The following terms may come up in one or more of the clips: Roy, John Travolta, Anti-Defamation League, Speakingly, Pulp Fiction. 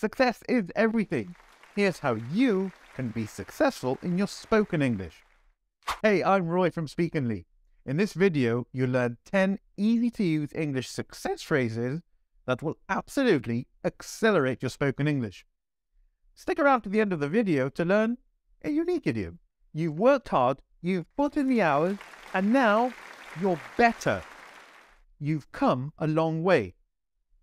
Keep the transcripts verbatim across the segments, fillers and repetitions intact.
Success is everything. Here's how you can be successful in your spoken English. Hey, I'm Roy from Speakingly. In this video, you'll learn ten easy-to-use English success phrases that will absolutely accelerate your spoken English. Stick around to the end of the video to learn a unique idiom. You've worked hard, you've put in the hours, and now you're better. You've come a long way.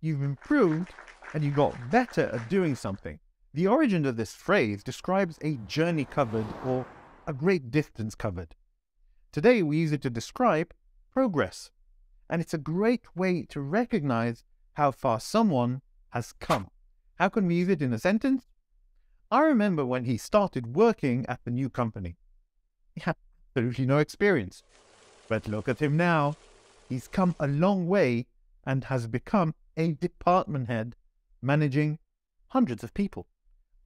You've improved, and you got better at doing something. The origin of this phrase describes a journey covered or a great distance covered. Today we use it to describe progress, and it's a great way to recognize how far someone has come. How can we use it in a sentence? I remember when he started working at the new company. He had absolutely no experience, but look at him now. He's come a long way and has become a department head, managing hundreds of people.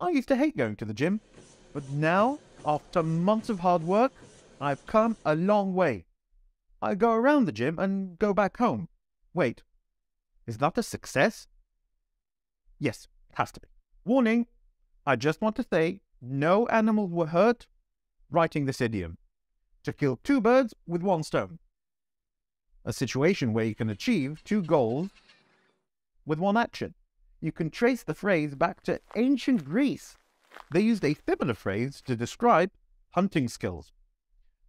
I used to hate going to the gym, but now, after months of hard work, I've come a long way. I go around the gym and go back home. Wait, is that a success? Yes, it has to be. Warning, I just want to say, no animals were hurt writing this idiom. To kill two birds with one stone. A situation where you can achieve two goals with one action. You can trace the phrase back to ancient Greece. They used a similar phrase to describe hunting skills.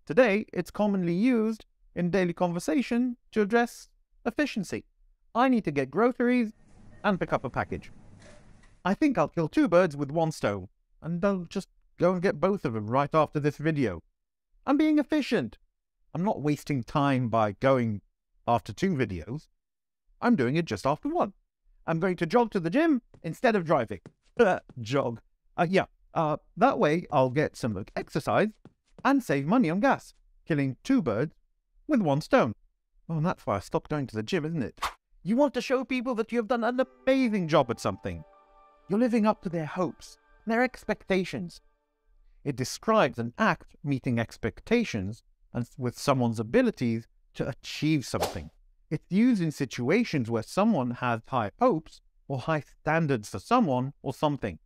Today, it's commonly used in daily conversation to address efficiency. I need to get groceries and pick up a package. I think I'll kill two birds with one stone, and I'll just go and get both of them right after this video. I'm being efficient. I'm not wasting time by going after two videos. I'm doing it just after one. I'm going to jog to the gym instead of driving. Jog. Uh, yeah, uh, that way I'll get some exercise and save money on gas, killing two birds with one stone. Oh, and that's why I stopped going to the gym, isn't it? You want to show people that you have done an amazing job at something. You're living up to their hopes, their expectations. It describes an act meeting expectations and with someone's abilities to achieve something. It's used in situations where someone has high hopes or high standards for someone or something.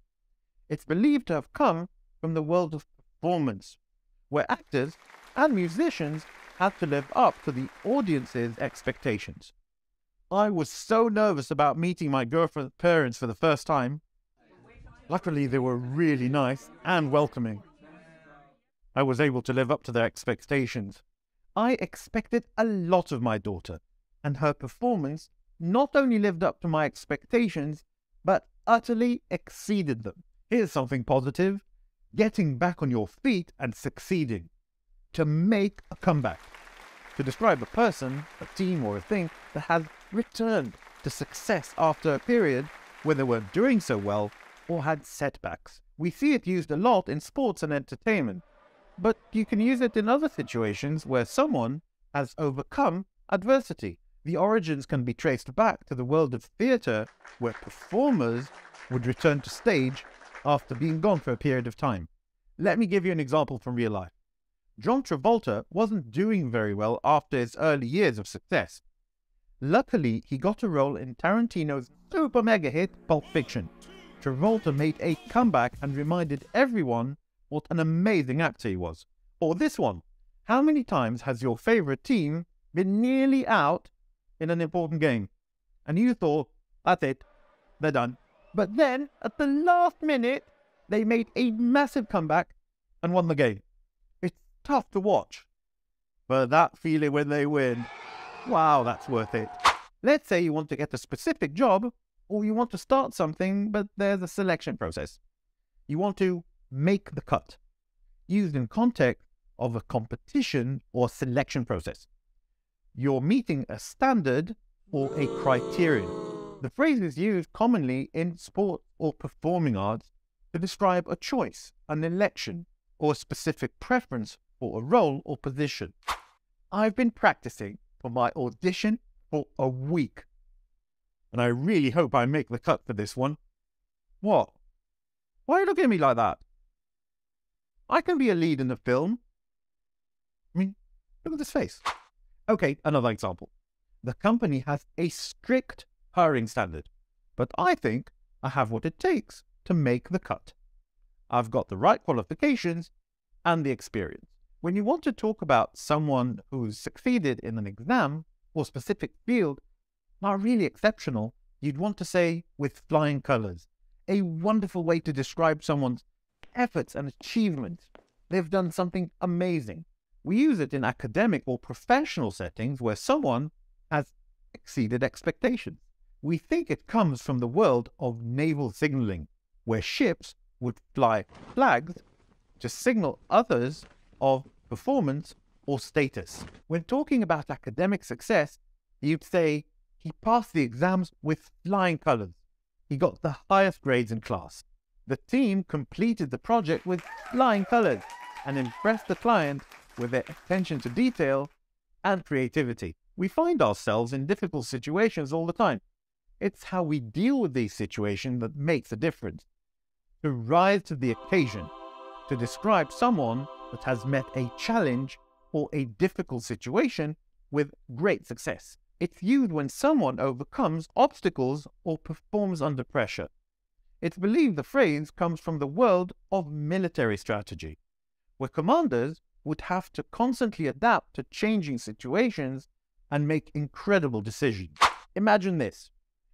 It's believed to have come from the world of performance, where actors and musicians had to live up to the audience's expectations. I was so nervous about meeting my girlfriend's parents for the first time. Luckily, they were really nice and welcoming. I was able to live up to their expectations. I expected a lot of my daughter, and her performance not only lived up to my expectations, but utterly exceeded them. Here's something positive. Getting back on your feet and succeeding. To make a comeback. To describe a person, a team, or a thing that has returned to success after a period where they weren't doing so well or had setbacks. We see it used a lot in sports and entertainment, but you can use it in other situations where someone has overcome adversity. The origins can be traced back to the world of theatre, where performers would return to stage after being gone for a period of time. Let me give you an example from real life. John Travolta wasn't doing very well after his early years of success. Luckily, he got a role in Tarantino's super mega hit Pulp Fiction. Travolta made a comeback and reminded everyone what an amazing actor he was. Or this one. How many times has your favourite team been nearly out in an important game? And you thought, that's it, they're done. But then, at the last minute, they made a massive comeback and won the game. It's tough to watch, but that feeling when they win, wow, that's worth it. Let's say you want to get a specific job, or you want to start something, but there's a selection process. You want to make the cut, used in context of a competition or selection process. You're meeting a standard or a criterion. The phrase is used commonly in sport or performing arts to describe a choice, an election, or a specific preference for a role or position. I've been practicing for my audition for a week, and I really hope I make the cut for this one. What? Why are you looking at me like that? I can be a lead in a film. I mean, look at this face. Okay, another example. The company has a strict hiring standard, but I think I have what it takes to make the cut. I've got the right qualifications and the experience. When you want to talk about someone who's succeeded in an exam or specific field, not really exceptional, you'd want to say with flying colors. A wonderful way to describe someone's efforts and achievements. They've done something amazing. We use it in academic or professional settings where someone has exceeded expectations. We think it comes from the world of naval signaling, where ships would fly flags to signal others of performance or status. When talking about academic success, you'd say, he passed the exams with flying colors. He got the highest grades in class. The team completed the project with flying colors and impressed the client with their attention to detail and creativity. We find ourselves in difficult situations all the time. It's how we deal with these situations that makes a difference. To rise to the occasion, to describe someone that has met a challenge or a difficult situation with great success. It's used when someone overcomes obstacles or performs under pressure. It's believed the phrase comes from the world of military strategy, where commanders would have to constantly adapt to changing situations and make incredible decisions. Imagine this.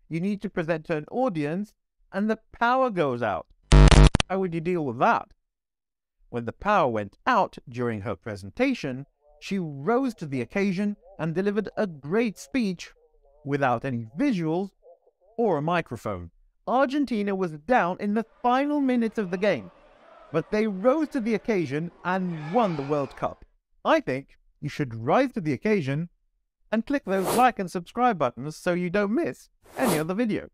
You need to present to an audience and the power goes out. How would you deal with that? When the power went out during her presentation, she rose to the occasion and delivered a great speech without any visuals or a microphone. Argentina was down in the final minutes of the game, but they rose to the occasion and won the World Cup. I think you should rise to the occasion and click those like and subscribe buttons so you don't miss any other video.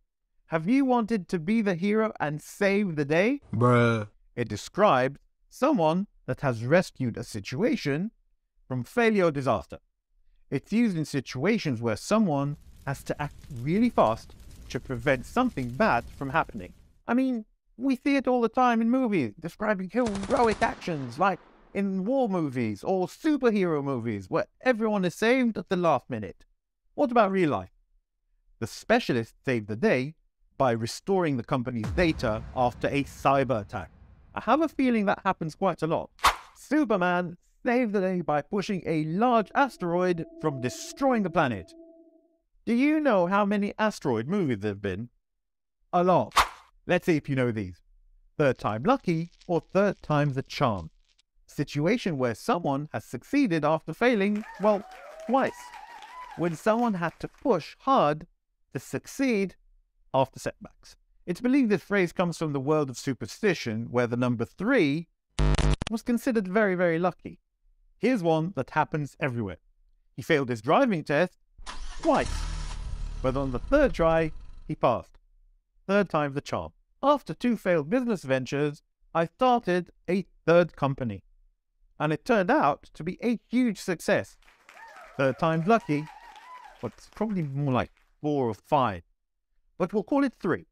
Have you wanted to be the hero and save the day? Bruh. It described someone that has rescued a situation from failure or disaster. It's used in situations where someone has to act really fast to prevent something bad from happening. I mean, we see it all the time in movies, describing heroic actions like in war movies or superhero movies where everyone is saved at the last minute. What about real life? The specialist saved the day by restoring the company's data after a cyber attack. I have a feeling that happens quite a lot. Superman saved the day by pushing a large asteroid from destroying the planet. Do you know how many asteroid movies there have been? A lot. Let's see if you know these. Third time lucky or third time's a charm. Situation where someone has succeeded after failing, well, twice. When someone had to push hard to succeed after setbacks. It's believed this phrase comes from the world of superstition where the number three was considered very, very lucky. Here's one that happens everywhere. He failed his driving test twice, but on the third try, he passed. Third time's the charm. After two failed business ventures, I started a third company, and it turned out to be a huge success. Third time's lucky, but it's probably more like four or five, but we'll call it three.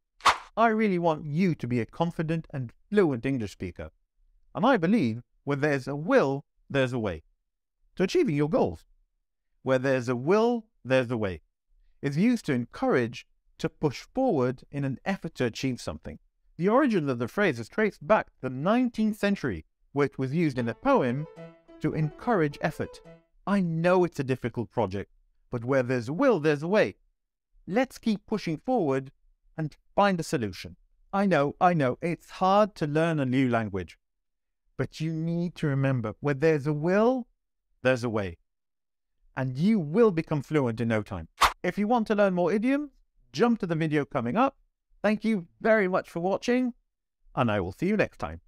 I really want you to be a confident and fluent English speaker. And I believe where there's a will, there's a way to achieving your goals. Where there's a will, there's a way. It's used to encourage to push forward in an effort to achieve something. The origin of the phrase is traced back to the nineteenth century, where it was used in a poem to encourage effort. I know it's a difficult project, but where there's a will, there's a way. Let's keep pushing forward and find a solution. I know, I know, it's hard to learn a new language. But you need to remember, where there's a will, there's a way. And you will become fluent in no time. If you want to learn more idioms, jump to the video coming up. Thank you very much for watching, and I will see you next time.